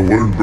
The day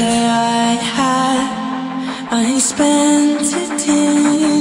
I had, I spent it in